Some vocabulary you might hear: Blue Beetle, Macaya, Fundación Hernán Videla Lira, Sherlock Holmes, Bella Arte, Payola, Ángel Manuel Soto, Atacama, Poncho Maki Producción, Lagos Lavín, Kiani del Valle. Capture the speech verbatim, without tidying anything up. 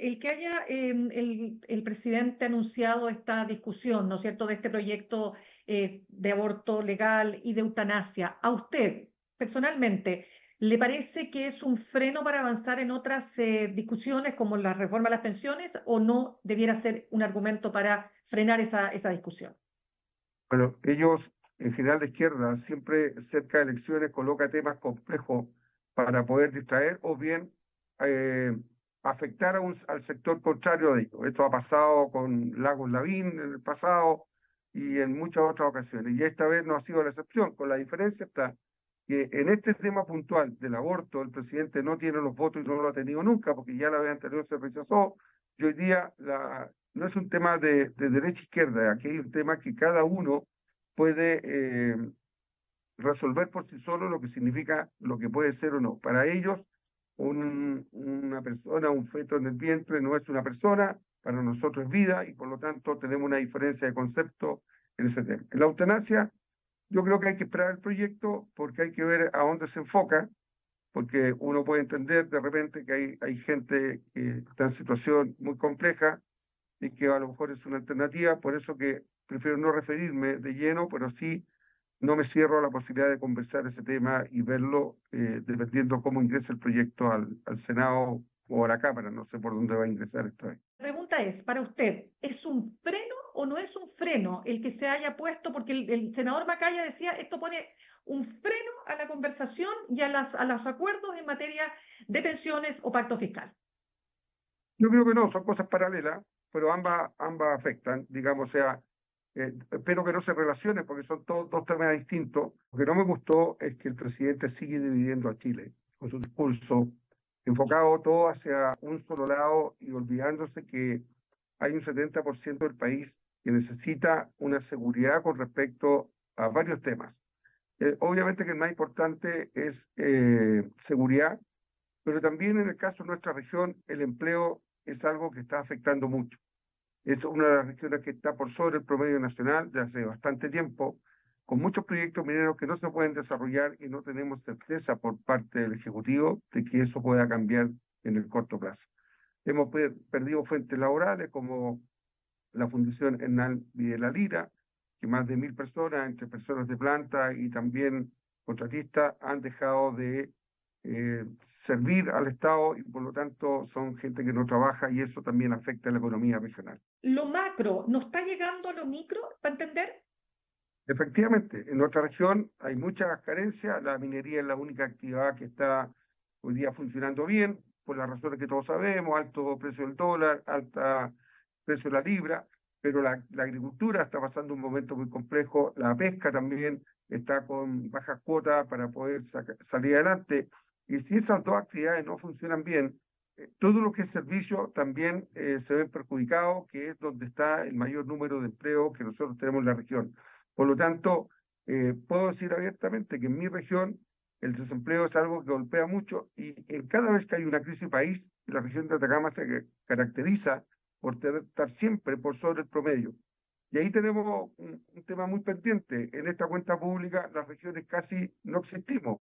El que haya eh, el, el presidente anunciado esta discusión, ¿no es cierto?, de este proyecto eh, de aborto legal y de eutanasia, ¿a usted personalmente le parece que es un freno para avanzar en otras eh, discusiones como la reforma a las pensiones, o no debiera ser un argumento para frenar esa, esa discusión? Bueno, ellos, en general de izquierda, siempre cerca de elecciones coloca temas complejos para poder distraer o bien eh, afectar a un, al sector contrario de ellos. Esto ha pasado con Lagos Lavín en el pasado y en muchas otras ocasiones. Y esta vez no ha sido la excepción, con la diferencia está que en este tema puntual del aborto el presidente no tiene los votos y no lo ha tenido nunca, porque ya la vez anterior se rechazó. Y hoy día la, no es un tema de, de derecha-izquierda, aquí hay un tema que cada uno puede eh, resolver por sí solo lo que significa, lo que puede ser o no. Para ellos, un, una persona, un feto en el vientre no es una persona, para nosotros es vida, y por lo tanto tenemos una diferencia de concepto en ese tema. En la eutanasia, yo creo que hay que esperar el proyecto, porque hay que ver a dónde se enfoca, porque uno puede entender de repente que hay, hay gente que está en situación muy compleja y que a lo mejor es una alternativa, por eso que prefiero no referirme de lleno, pero sí no me cierro a la posibilidad de conversar ese tema y verlo eh, dependiendo cómo ingrese el proyecto al, al Senado o a la Cámara. No sé por dónde va a ingresar esta vez. La pregunta es, para usted, ¿es un freno o no es un freno el que se haya puesto? Porque el, el senador Macaya decía, esto pone un freno a la conversación y a, las, a los acuerdos en materia de pensiones o pacto fiscal. Yo creo que no, son cosas paralelas, pero ambas, ambas afectan, digamos, o sea... Eh, espero que no se relacionen porque son todos dos temas distintos. Lo que no me gustó es que el presidente sigue dividiendo a Chile con su discurso, enfocado todo hacia un solo lado y olvidándose que hay un setenta por ciento del país que necesita una seguridad con respecto a varios temas. Eh, obviamente que el más importante es eh, seguridad, pero también en el caso de nuestra región el empleo es algo que está afectando mucho. Es una de las regiones que está por sobre el promedio nacional desde hace bastante tiempo, con muchos proyectos mineros que no se pueden desarrollar y no tenemos certeza por parte del Ejecutivo de que eso pueda cambiar en el corto plazo. Hemos per perdido fuentes laborales como la Fundación Hernán Videla Lira, que más de mil personas, entre personas de planta y también contratistas, han dejado de eh, servir al Estado y por lo tanto son gente que no trabaja y eso también afecta a la economía regional. ¿Lo macro no está llegando a lo micro, para entender? Efectivamente, en nuestra región hay muchas carencias, la minería es la única actividad que está hoy día funcionando bien, por las razones que todos sabemos, alto precio del dólar, alto precio de la libra, pero la, la agricultura está pasando un momento muy complejo, la pesca también está con bajas cuotas para poder salir adelante, y si esas dos actividades no funcionan bien, todo lo que es servicio también eh, se ve perjudicado, que es donde está el mayor número de empleo que nosotros tenemos en la región. Por lo tanto, eh, puedo decir abiertamente que en mi región el desempleo es algo que golpea mucho y en cada vez que hay una crisis país, la región de Atacama se caracteriza por tener, estar siempre por sobre el promedio. Y ahí tenemos un, un tema muy pendiente. En esta cuenta pública las regiones casi no existimos.